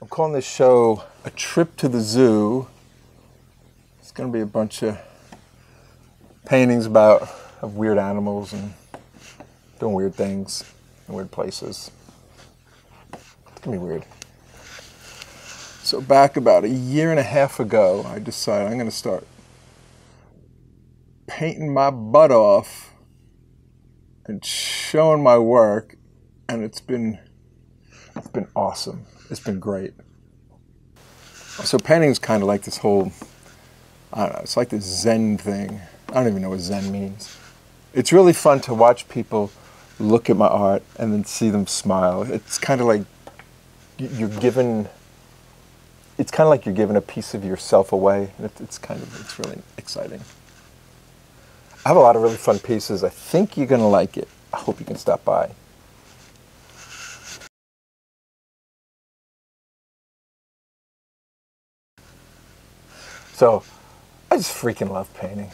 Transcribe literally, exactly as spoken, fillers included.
I'm calling this show A Trip to the Zoo. It's going to be a bunch of paintings about of weird animals and doing weird things in weird places. It's going to be weird. So back about a year and a half ago, I decided I'm going to start painting my butt off and showing my work, and it's been it's been awesome. It's been great. So painting is kind of like this whole, I don't know, it's like this Zen thing. I don't even know what Zen means. It's really fun to watch people look at my art and then see them smile. It's kind of like you're given... It's kind of like you're giving a piece of yourself away, and it's kind of, it's really exciting. I have a lot of really fun pieces. I think you're going to like it. I hope you can stop by. So, I just freaking love painting.